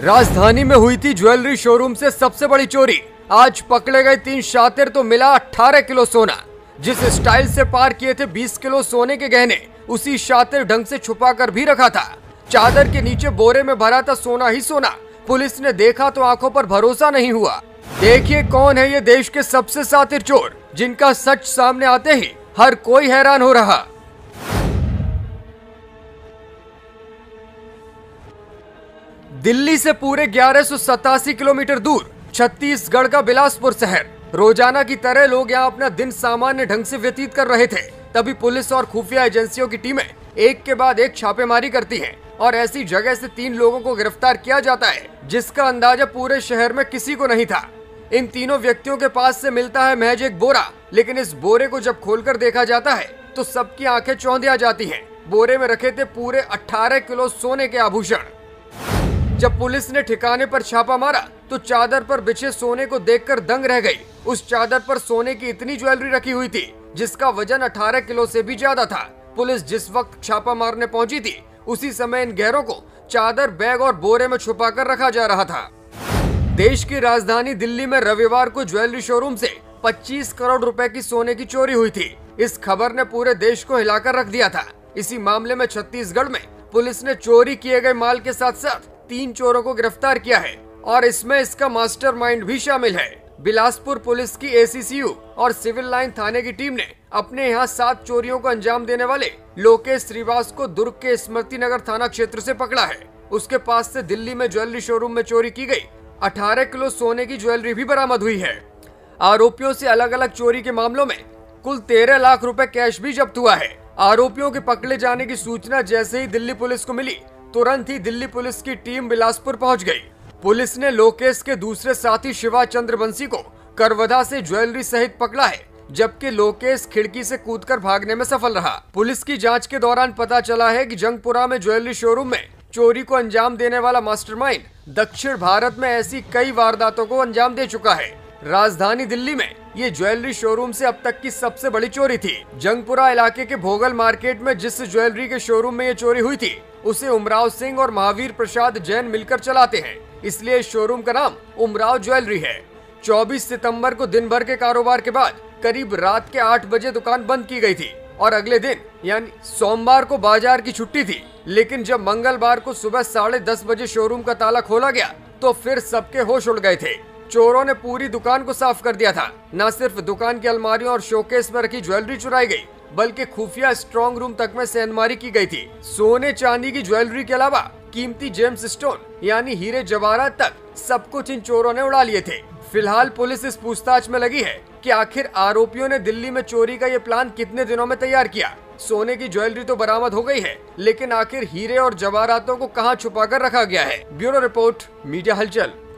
राजधानी में हुई थी ज्वेलरी शोरूम से सबसे बड़ी चोरी। आज पकड़े गए 3 शातिर तो मिला 18 किलो सोना। जिस स्टाइल से पार किए थे 20 किलो सोने के गहने, उसी शातिर ढंग से छुपा कर भी रखा था। चादर के नीचे बोरे में भरा था सोना ही सोना। पुलिस ने देखा तो आंखों पर भरोसा नहीं हुआ। देखिए कौन है ये देश के सबसे शातिर चोर, जिनका सच सामने आते ही हर कोई हैरान हो रहा। दिल्ली से पूरे 1187 किलोमीटर दूर छत्तीसगढ़ का बिलासपुर शहर। रोजाना की तरह लोग यहाँ अपना दिन सामान्य ढंग से व्यतीत कर रहे थे। तभी पुलिस और खुफिया एजेंसियों की टीमें एक के बाद एक छापेमारी करती हैं और ऐसी जगह से 3 लोगों को गिरफ्तार किया जाता है, जिसका अंदाजा पूरे शहर में किसी को नहीं था। इन तीनों व्यक्तियों के पास से मिलता है महज एक बोरा, लेकिन इस बोरे को जब खोलकर देखा जाता है तो सबकी आंखें चौंधी आ जाती है। बोरे में रखे थे पूरे 18 किलो सोने के आभूषण। जब पुलिस ने ठिकाने पर छापा मारा तो चादर पर बिछे सोने को देखकर दंग रह गई। उस चादर पर सोने की इतनी ज्वेलरी रखी हुई थी जिसका वजन 18 किलो से भी ज्यादा था। पुलिस जिस वक्त छापा मारने पहुंची थी, उसी समय इन गहरों को चादर, बैग और बोरे में छुपाकर रखा जा रहा था। देश की राजधानी दिल्ली में रविवार को ज्वेलरी शोरूम से 25 करोड़ रुपए की सोने की चोरी हुई थी। इस खबर ने पूरे देश को हिलाकर रख दिया था। इसी मामले में छत्तीसगढ़ में पुलिस ने चोरी किए गए माल के साथ साथ 3 चोरों को गिरफ्तार किया है और इसमें इसका मास्टरमाइंड भी शामिल है। बिलासपुर पुलिस की एसीसीयू और सिविल लाइन थाने की टीम ने अपने यहाँ 7 चोरियों को अंजाम देने वाले लोकेश श्रीवास को दुर्ग के स्मृति नगर थाना क्षेत्र से पकड़ा है। उसके पास से दिल्ली में ज्वेलरी शोरूम में चोरी की गई 18 किलो सोने की ज्वेलरी भी बरामद हुई है। आरोपियों से अलग अलग चोरी के मामलों में कुल 13 लाख रूपए कैश भी जब्त हुआ है। आरोपियों के पकड़े जाने की सूचना जैसे ही दिल्ली पुलिस को मिली, तुरंत ही दिल्ली पुलिस की टीम बिलासपुर पहुंच गई। पुलिस ने लोकेश के दूसरे साथी शिवा चंद्रबंसी को करवधा से ज्वेलरी सहित पकड़ा है, जबकि लोकेश खिड़की से कूदकर भागने में सफल रहा। पुलिस की जांच के दौरान पता चला है कि जंगपुरा में ज्वेलरी शोरूम में चोरी को अंजाम देने वाला मास्टरमाइंड दक्षिण भारत में ऐसी कई वारदातों को अंजाम दे चुका है। राजधानी दिल्ली में ये ज्वेलरी शोरूम से अब तक की सबसे बड़ी चोरी थी। जंगपुरा इलाके के भोगल मार्केट में जिस ज्वेलरी के शोरूम में ये चोरी हुई थी, उसे उमराव सिंह और महावीर प्रसाद जैन मिलकर चलाते हैं, इसलिए इस शोरूम का नाम उमराव ज्वेलरी है। 24 सितंबर को दिन भर के कारोबार के बाद करीब रात के 8 बजे दुकान बंद की गई थी और अगले दिन यानी सोमवार को बाजार की छुट्टी थी। लेकिन जब मंगलवार को सुबह 10:30 बजे शोरूम का ताला खोला गया तो फिर सबके होश उड़ गए थे। चोरों ने पूरी दुकान को साफ कर दिया था। न सिर्फ दुकान की अलमारियों और शोकेस में रखी ज्वेलरी चुराई गई, बल्कि खुफिया स्ट्रॉन्ग रूम तक में सेंधमारी की गई थी। सोने चांदी की ज्वेलरी के अलावा कीमती जेम्स स्टोन यानी हीरे जवाहरात तक सब कुछ इन चोरों ने उड़ा लिए थे। फिलहाल पुलिस इस पूछताछ में लगी है कि आखिर आरोपियों ने दिल्ली में चोरी का ये प्लान कितने दिनों में तैयार किया। सोने की ज्वेलरी तो बरामद हो गई है, लेकिन आखिर हीरे और जवाहरातों को कहाँ छुपा कर रखा गया है। ब्यूरो रिपोर्ट, मीडिया हलचल।